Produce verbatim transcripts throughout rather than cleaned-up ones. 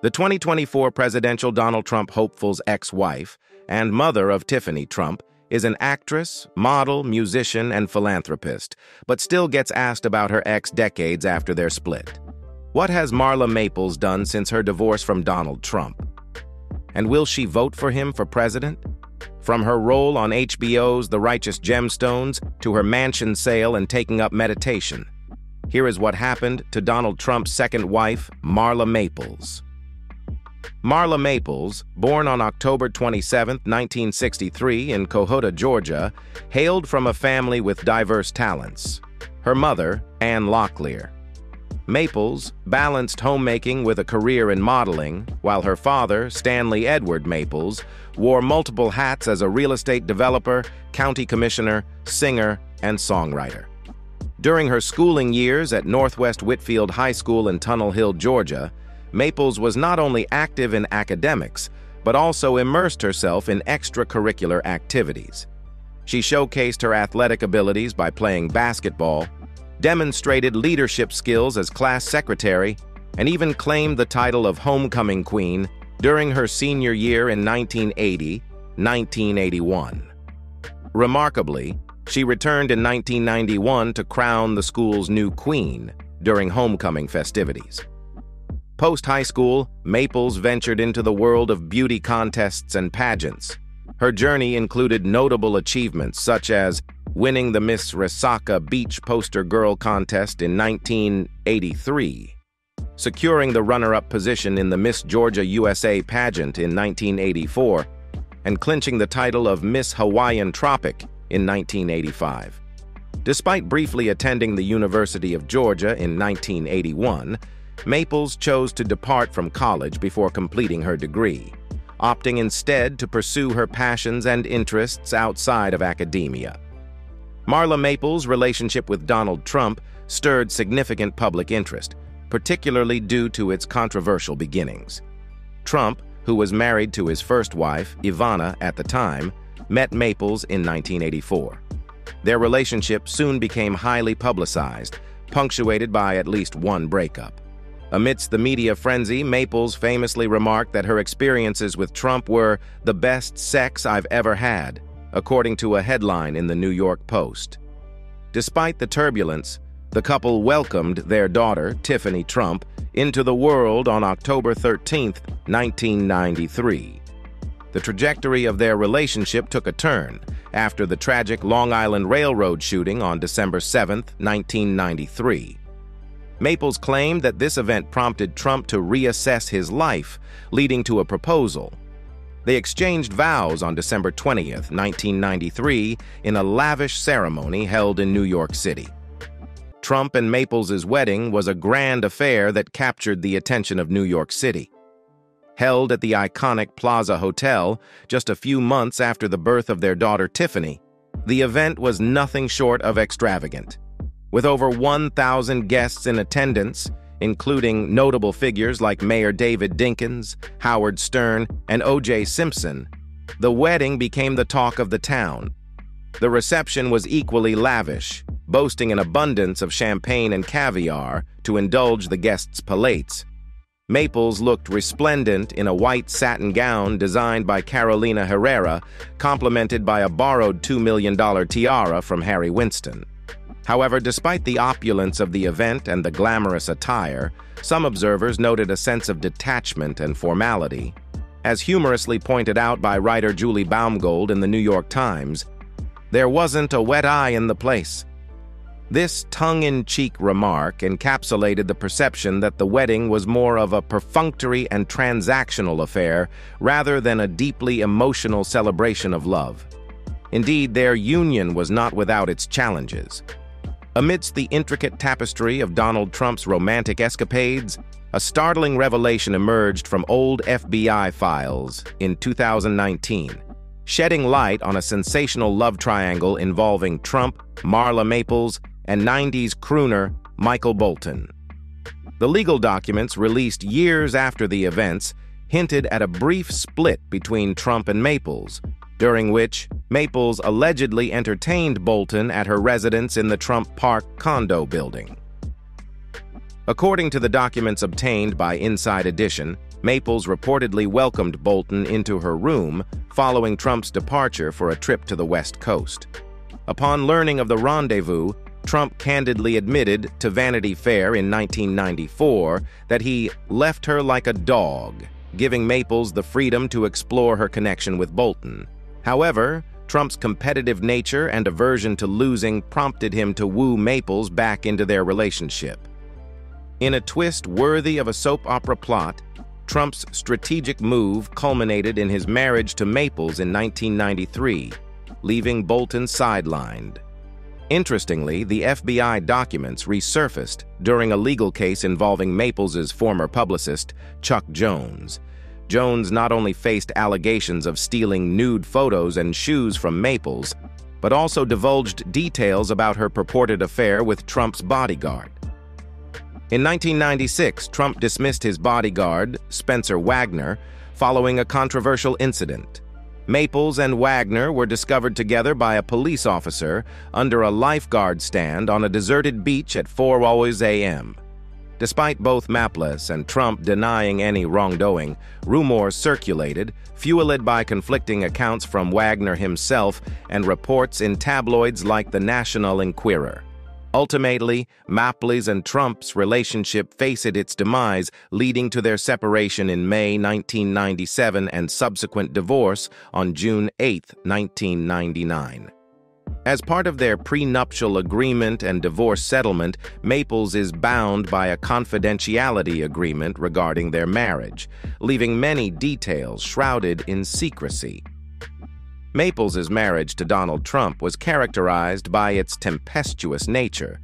The twenty twenty-four presidential Donald Trump hopeful's ex-wife and mother of Tiffany Trump is an actress, model, musician, and philanthropist, but still gets asked about her ex decades after their split. What has Marla Maples done since her divorce from Donald Trump? And will she vote for him for president? From her role on H B O's The Righteous Gemstones to her mansion sale and taking up meditation, here is what happened to Donald Trump's second wife, Marla Maples. Marla Maples, born on October twenty-seventh, nineteen sixty-three in Cohutta, Georgia, hailed from a family with diverse talents. Her mother, Ann Locklear. Maples balanced homemaking with a career in modeling, while her father, Stanley Edward Maples, wore multiple hats as a real estate developer, county commissioner, singer, and songwriter. During her schooling years at Northwest Whitfield High School in Tunnel Hill, Georgia, Maples was not only active in academics, but also immersed herself in extracurricular activities. She showcased her athletic abilities by playing basketball, demonstrated leadership skills as class secretary, and even claimed the title of homecoming queen during her senior year in nineteen eighty to nineteen eighty-one. Remarkably, she returned in nineteen ninety-one to crown the school's new queen during homecoming festivities. Post-high school, Maples ventured into the world of beauty contests and pageants. Her journey included notable achievements such as winning the Miss Resaca Beach Poster Girl contest in nineteen eighty-three, securing the runner-up position in the Miss Georgia U S A pageant in nineteen eighty-four, and clinching the title of Miss Hawaiian Tropic in nineteen eighty-five. Despite briefly attending the University of Georgia in nineteen eighty-one, Maples chose to depart from college before completing her degree, opting instead to pursue her passions and interests outside of academia. Marla Maples' relationship with Donald Trump stirred significant public interest, particularly due to its controversial beginnings. Trump, who was married to his first wife, Ivana, at the time, met Maples in nineteen eighty-four. Their relationship soon became highly publicized, punctuated by at least one breakup. Amidst the media frenzy, Maples famously remarked that her experiences with Trump were the best sex I've ever had, according to a headline in the New York Post. Despite the turbulence, the couple welcomed their daughter, Tiffany Trump, into the world on October thirteenth, nineteen ninety-three. The trajectory of their relationship took a turn after the tragic Long Island Railroad shooting on December seventh, nineteen ninety-three. Maples claimed that this event prompted Trump to reassess his life, leading to a proposal. They exchanged vows on December twentieth, nineteen ninety-three, in a lavish ceremony held in New York City. Trump and Maples' wedding was a grand affair that captured the attention of New York City. Held at the iconic Plaza Hotel just a few months after the birth of their daughter Tiffany, the event was nothing short of extravagant. With over one thousand guests in attendance, including notable figures like Mayor David Dinkins, Howard Stern, and O J Simpson, the wedding became the talk of the town. The reception was equally lavish, boasting an abundance of champagne and caviar to indulge the guests' palates. Maples looked resplendent in a white satin gown designed by Carolina Herrera, complemented by a borrowed two million dollar tiara from Harry Winston. However, despite the opulence of the event and the glamorous attire, some observers noted a sense of detachment and formality. As humorously pointed out by writer Julie Baumgold in the New York Times, "There wasn't a wet eye in the place." This tongue-in-cheek remark encapsulated the perception that the wedding was more of a perfunctory and transactional affair rather than a deeply emotional celebration of love. Indeed, their union was not without its challenges. Amidst the intricate tapestry of Donald Trump's romantic escapades, a startling revelation emerged from old F B I files in two thousand nineteen, shedding light on a sensational love triangle involving Trump, Marla Maples, and nineties crooner Michael Bolton. The legal documents released years after the events hinted at a brief split between Trump and Maples, during which Maples allegedly entertained Bolton at her residence in the Trump Park condo building. According to the documents obtained by Inside Edition, Maples reportedly welcomed Bolton into her room following Trump's departure for a trip to the West Coast. Upon learning of the rendezvous, Trump candidly admitted to Vanity Fair in nineteen ninety-four that he left her like a dog, giving Maples the freedom to explore her connection with Bolton. However, Trump's competitive nature and aversion to losing prompted him to woo Maples back into their relationship. In a twist worthy of a soap opera plot, Trump's strategic move culminated in his marriage to Maples in nineteen ninety-three, leaving Bolton sidelined. Interestingly, the F B I documents resurfaced during a legal case involving Maples' former publicist, Chuck Jones. Jones not only faced allegations of stealing nude photos and shoes from Maples, but also divulged details about her purported affair with Trump's bodyguard. In nineteen ninety-six, Trump dismissed his bodyguard, Spencer Wagner, following a controversial incident. Maples and Wagner were discovered together by a police officer under a lifeguard stand on a deserted beach at four hours a m Despite both Maples and Trump denying any wrongdoing, rumors circulated, fueled by conflicting accounts from Wagner himself and reports in tabloids like the National Enquirer. Ultimately, Maples and Trump's relationship faced its demise, leading to their separation in May nineteen ninety-seven and subsequent divorce on June eighth nineteen ninety-nine. As part of their prenuptial agreement and divorce settlement, Maples is bound by a confidentiality agreement regarding their marriage, leaving many details shrouded in secrecy. Maples' marriage to Donald Trump was characterized by its tempestuous nature,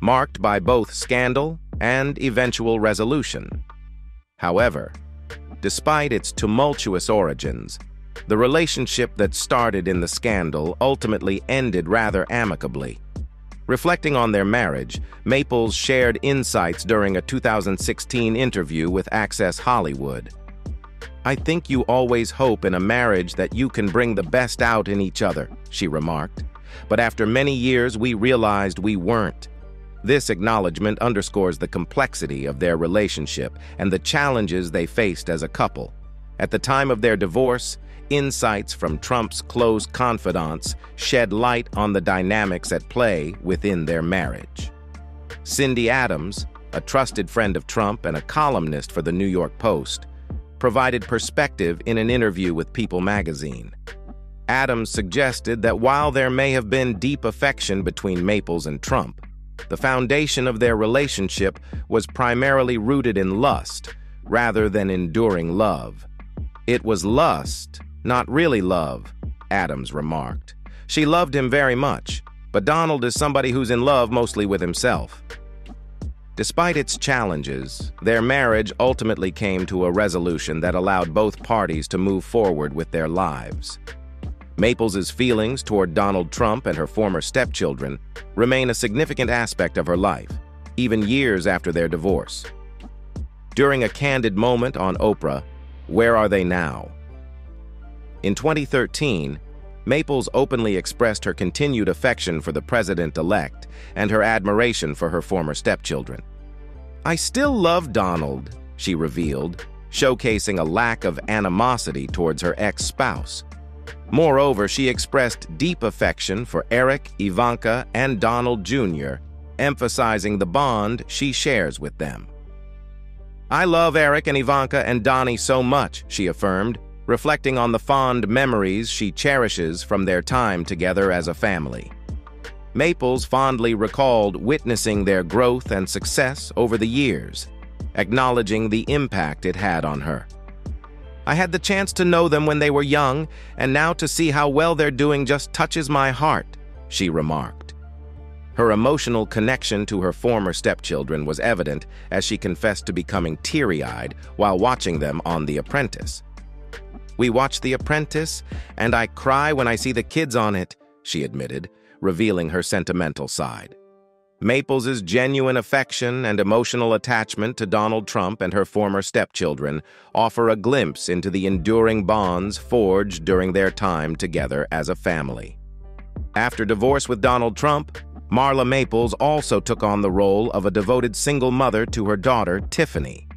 marked by both scandal and eventual resolution. However, despite its tumultuous origins, the relationship that started in the scandal ultimately ended rather amicably. Reflecting on their marriage, Maples shared insights during a two thousand sixteen interview with Access Hollywood. "I think you always hope in a marriage that you can bring the best out in each other," she remarked. "But after many years, we realized we weren't." This acknowledgement underscores the complexity of their relationship and the challenges they faced as a couple. At the time of their divorce, insights from Trump's close confidants shed light on the dynamics at play within their marriage. Cindy Adams, a trusted friend of Trump and a columnist for the New York Post, provided perspective in an interview with People magazine. Adams suggested that while there may have been deep affection between Maples and Trump, the foundation of their relationship was primarily rooted in lust rather than enduring love. "It was lust, not really love," Adams remarked. "She loved him very much, but Donald is somebody who's in love mostly with himself." Despite its challenges, their marriage ultimately came to a resolution that allowed both parties to move forward with their lives. Maples' feelings toward Donald Trump and her former stepchildren remain a significant aspect of her life, even years after their divorce. During a candid moment on Oprah, "Where Are They Now?" in twenty thirteen, Maples openly expressed her continued affection for the president-elect and her admiration for her former stepchildren. "I still love Donald," she revealed, showcasing a lack of animosity towards her ex-spouse. Moreover, she expressed deep affection for Eric, Ivanka, and Donald Junior, emphasizing the bond she shares with them. "I love Eric and Ivanka and Donnie so much," she affirmed, reflecting on the fond memories she cherishes from their time together as a family. Maples fondly recalled witnessing their growth and success over the years, acknowledging the impact it had on her. "I had the chance to know them when they were young, and now to see how well they're doing just touches my heart," she remarked. Her emotional connection to her former stepchildren was evident as she confessed to becoming teary-eyed while watching them on The Apprentice. "We watch The Apprentice, and I cry when I see the kids on it," she admitted, revealing her sentimental side. Maples' genuine affection and emotional attachment to Donald Trump and her former stepchildren offer a glimpse into the enduring bonds forged during their time together as a family. After divorce with Donald Trump, Marla Maples also took on the role of a devoted single mother to her daughter, Tiffany.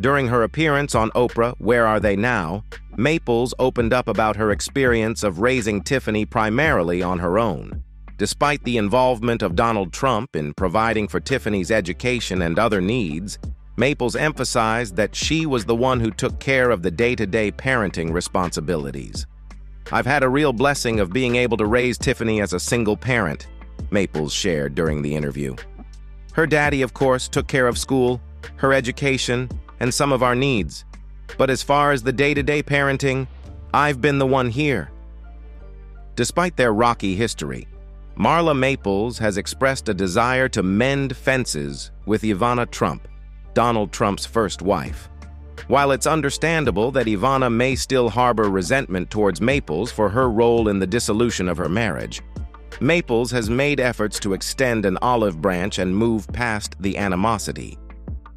During her appearance on Oprah, Where Are They Now?, Maples opened up about her experience of raising Tiffany primarily on her own. Despite the involvement of Donald Trump in providing for Tiffany's education and other needs, Maples emphasized that she was the one who took care of the day-to-day parenting responsibilities. "I've had a real blessing of being able to raise Tiffany as a single parent," Maples shared during the interview. "Her daddy, of course, took care of school, her education, and some of our needs. But as far as the day-to-day parenting, I've been the one here." Despite their rocky history, Marla Maples has expressed a desire to mend fences with Ivana Trump, Donald Trump's first wife. While it's understandable that Ivana may still harbor resentment towards Maples for her role in the dissolution of her marriage, Maples has made efforts to extend an olive branch and move past the animosity.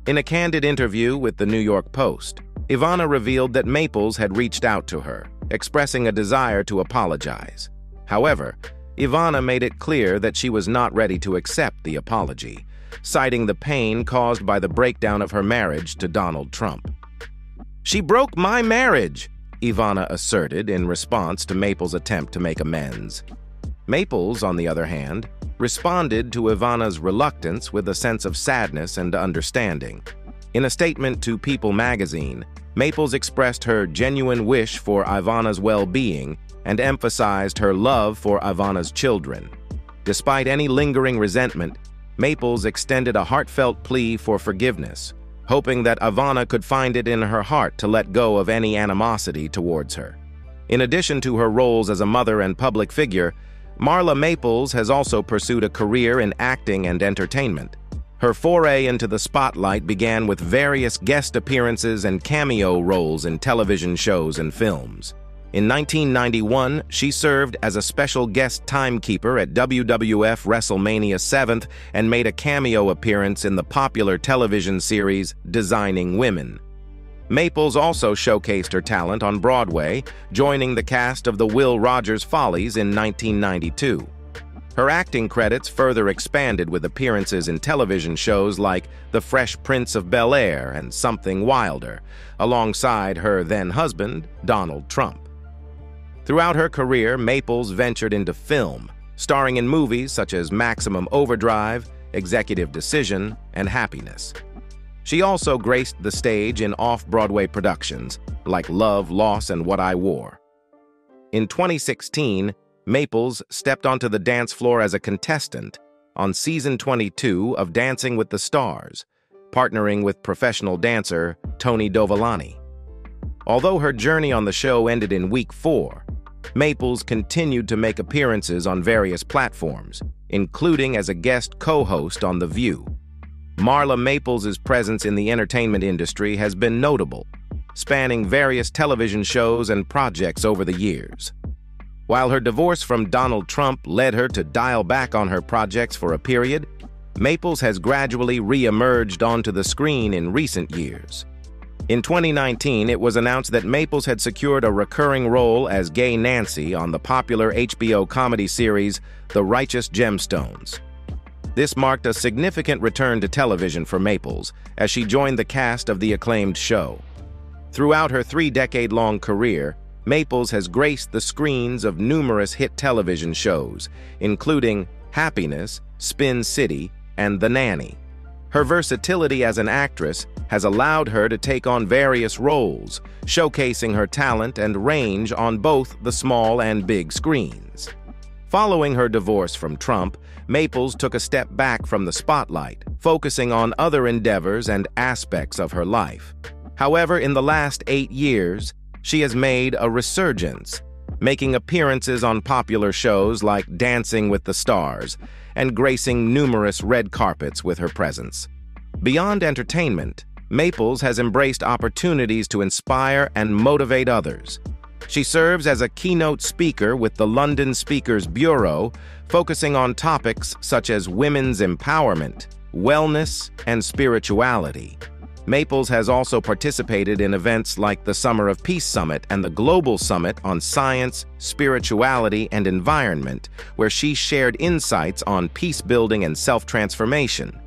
In a candid interview with the New York Post, Ivana revealed that Maples had reached out to her, expressing a desire to apologize. However, Ivana made it clear that she was not ready to accept the apology, citing the pain caused by the breakdown of her marriage to Donald Trump. "She broke my marriage," Ivana asserted in response to Maples' attempt to make amends. Maples, on the other hand, responded to Ivana's reluctance with a sense of sadness and understanding. In a statement to People magazine, Maples expressed her genuine wish for Ivana's well-being and emphasized her love for Ivana's children. Despite any lingering resentment, Maples extended a heartfelt plea for forgiveness, hoping that Ivana could find it in her heart to let go of any animosity towards her. In addition to her roles as a mother and public figure, Marla Maples has also pursued a career in acting and entertainment. Her foray into the spotlight began with various guest appearances and cameo roles in television shows and films. In nineteen ninety-one, she served as a special guest timekeeper at W W F WrestleMania seven and made a cameo appearance in the popular television series Designing Women. Maples also showcased her talent on Broadway, joining the cast of the Will Rogers Follies in nineteen ninety-two. Her acting credits further expanded with appearances in television shows like The Fresh Prince of Bel-Air and Something Wilder, alongside her then-husband, Donald Trump. Throughout her career, Maples ventured into film, starring in movies such as Maximum Overdrive, Executive Decision, and Happiness. She also graced the stage in off-Broadway productions like Love, Loss, and What I Wore. In twenty sixteen, Maples stepped onto the dance floor as a contestant on season twenty-two of Dancing with the Stars, partnering with professional dancer Tony Dovolani. Although her journey on the show ended in week four, Maples continued to make appearances on various platforms, including as a guest co-host on The View. Marla Maples' presence in the entertainment industry has been notable, spanning various television shows and projects over the years. While her divorce from Donald Trump led her to dial back on her projects for a period, Maples has gradually re-emerged onto the screen in recent years. In twenty nineteen, it was announced that Maples had secured a recurring role as Gay Nancy on the popular H B O comedy series The Righteous Gemstones. This marked a significant return to television for Maples, as she joined the cast of the acclaimed show. Throughout her three-decade-long career, Maples has graced the screens of numerous hit television shows, including Happiness, Spin City, and The Nanny. Her versatility as an actress has allowed her to take on various roles, showcasing her talent and range on both the small and big screens. Following her divorce from Trump, Maples took a step back from the spotlight, focusing on other endeavors and aspects of her life. However, in the last eight years, she has made a resurgence, making appearances on popular shows like Dancing with the Stars and gracing numerous red carpets with her presence. Beyond entertainment, Maples has embraced opportunities to inspire and motivate others. She serves as a keynote speaker with the London Speakers Bureau, focusing on topics such as women's empowerment, wellness, and spirituality. Maples has also participated in events like the Summer of Peace Summit and the Global Summit on Science, Spirituality, and Environment, where she shared insights on peace building and self-transformation.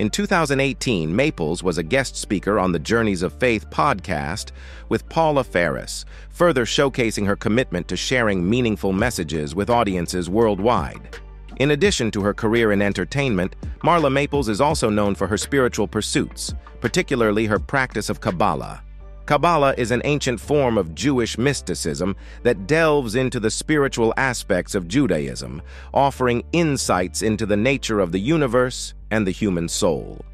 In two thousand eighteen, Maples was a guest speaker on the Journeys of Faith podcast with Paula Ferris, further showcasing her commitment to sharing meaningful messages with audiences worldwide. In addition to her career in entertainment, Marla Maples is also known for her spiritual pursuits, particularly her practice of Kabbalah. Kabbalah is an ancient form of Jewish mysticism that delves into the spiritual aspects of Judaism, offering insights into the nature of the universe and the human soul.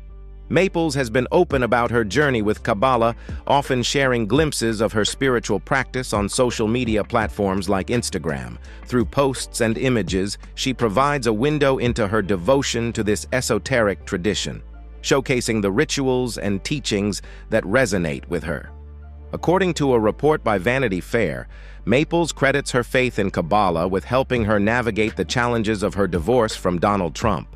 Maples has been open about her journey with Kabbalah, often sharing glimpses of her spiritual practice on social media platforms like Instagram. Through posts and images, she provides a window into her devotion to this esoteric tradition, showcasing the rituals and teachings that resonate with her. According to a report by Vanity Fair, Maples credits her faith in Kabbalah with helping her navigate the challenges of her divorce from Donald Trump.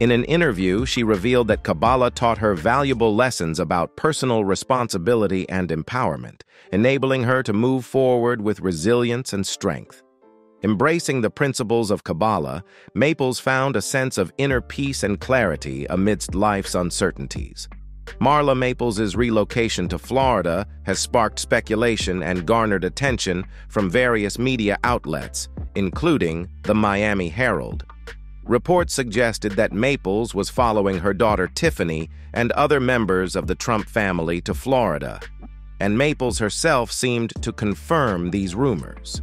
In an interview, she revealed that Kabbalah taught her valuable lessons about personal responsibility and empowerment, enabling her to move forward with resilience and strength. Embracing the principles of Kabbalah, Maples found a sense of inner peace and clarity amidst life's uncertainties. Marla Maples' relocation to Florida has sparked speculation and garnered attention from various media outlets, including the Miami Herald. Reports suggested that Maples was following her daughter Tiffany and other members of the Trump family to Florida, and Maples herself seemed to confirm these rumors.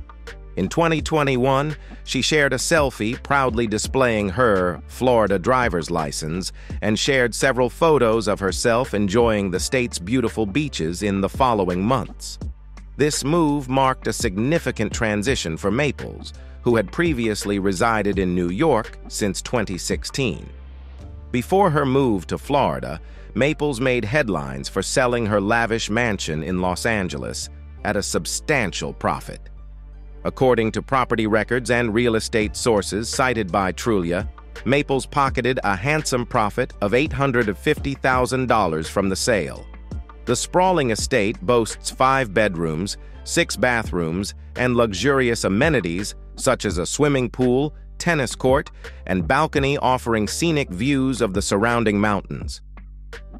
In twenty twenty-one, she shared a selfie proudly displaying her Florida driver's license and shared several photos of herself enjoying the state's beautiful beaches in the following months. This move marked a significant transition for Maples, who had previously resided in New York since twenty sixteen. Before her move to Florida, Maples made headlines for selling her lavish mansion in Los Angeles at a substantial profit. According to property records and real estate sources cited by Trulia, Maples pocketed a handsome profit of eight hundred fifty thousand dollars from the sale. The sprawling estate boasts five bedrooms, six bathrooms, and luxurious amenities such as a swimming pool, tennis court, and balcony offering scenic views of the surrounding mountains.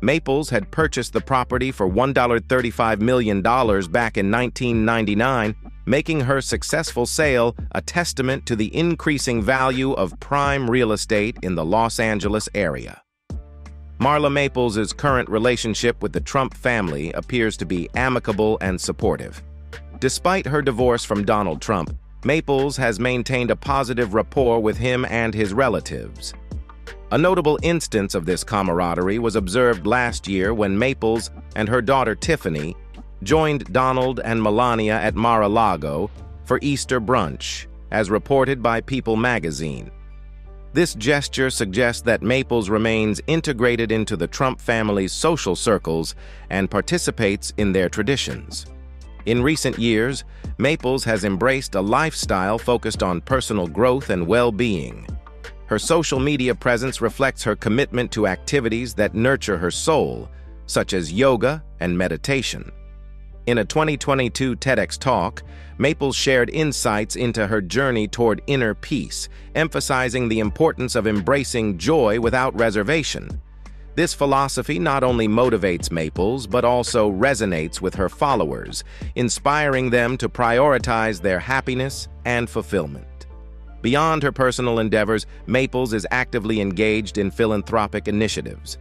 Maples had purchased the property for one dollar thirty-five million dollars back in nineteen ninety-nine, making her successful sale a testament to the increasing value of prime real estate in the Los Angeles area. Marla Maples' current relationship with the Trump family appears to be amicable and supportive. Despite her divorce from Donald Trump, Maples has maintained a positive rapport with him and his relatives. A notable instance of this camaraderie was observed last year when Maples and her daughter Tiffany joined Donald and Melania at Mar-a-Lago for Easter brunch, as reported by People magazine. This gesture suggests that Maples remains integrated into the Trump family's social circles and participates in their traditions. In recent years, Maples has embraced a lifestyle focused on personal growth and well-being. Her social media presence reflects her commitment to activities that nurture her soul, such as yoga and meditation. In a twenty twenty-two TEDx talk, Maples shared insights into her journey toward inner peace, emphasizing the importance of embracing joy without reservation. This philosophy not only motivates Maples, but also resonates with her followers, inspiring them to prioritize their happiness and fulfillment. Beyond her personal endeavors, Maples is actively engaged in philanthropic initiatives.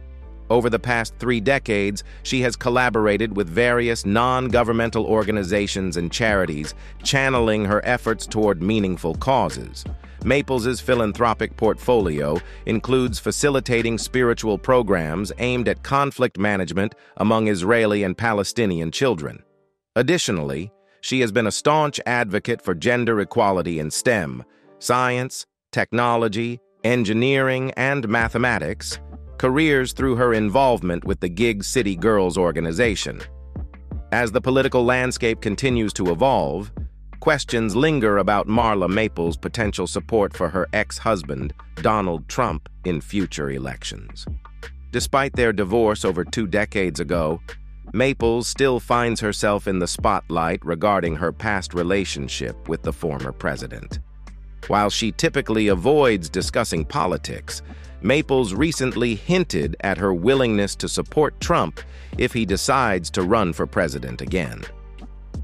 Over the past three decades, she has collaborated with various non-governmental organizations and charities, channeling her efforts toward meaningful causes. Maples' philanthropic portfolio includes facilitating spiritual programs aimed at conflict management among Israeli and Palestinian children. Additionally, she has been a staunch advocate for gender equality in STEM, science, technology, engineering, and mathematics, careers through her involvement with the Gig City Girls organization. As the political landscape continues to evolve, questions linger about Marla Maples' potential support for her ex-husband, Donald Trump, in future elections. Despite their divorce over two decades ago, Maples still finds herself in the spotlight regarding her past relationship with the former president. While she typically avoids discussing politics, Maples recently hinted at her willingness to support Trump if he decides to run for president again.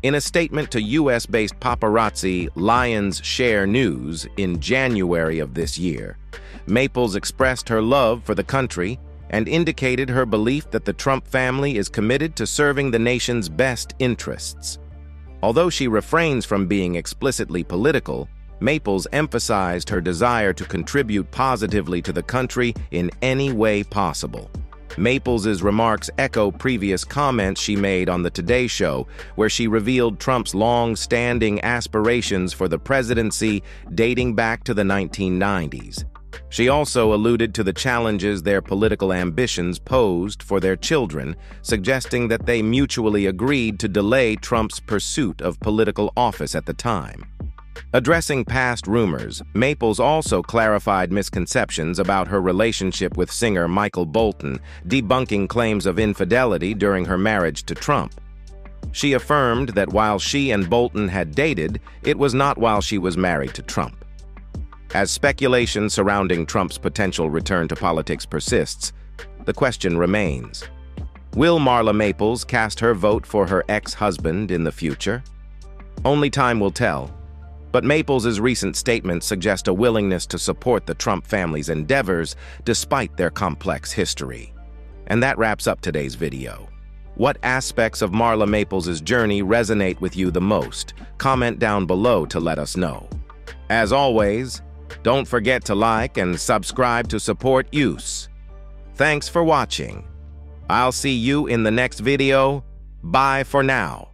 In a statement to U S-based paparazzi Lions Share News in January of this year, Maples expressed her love for the country and indicated her belief that the Trump family is committed to serving the nation's best interests. Although she refrains from being explicitly political, Maples emphasized her desire to contribute positively to the country in any way possible. Maples's remarks echo previous comments she made on The Today Show, where she revealed Trump's long-standing aspirations for the presidency dating back to the nineteen nineties. She also alluded to the challenges their political ambitions posed for their children, suggesting that they mutually agreed to delay Trump's pursuit of political office at the time. Addressing past rumors, Maples also clarified misconceptions about her relationship with singer Michael Bolton, debunking claims of infidelity during her marriage to Trump. She affirmed that while she and Bolton had dated, it was not while she was married to Trump. As speculation surrounding Trump's potential return to politics persists, the question remains: will Marla Maples cast her vote for her ex-husband in the future? Only time will tell. But Maples's recent statements suggest a willingness to support the Trump family's endeavors despite their complex history. And that wraps up today's video. What aspects of Marla Maples's journey resonate with you the most? Comment down below to let us know. As always, don't forget to like and subscribe to support U S. Thanks for watching. I'll see you in the next video. Bye for now.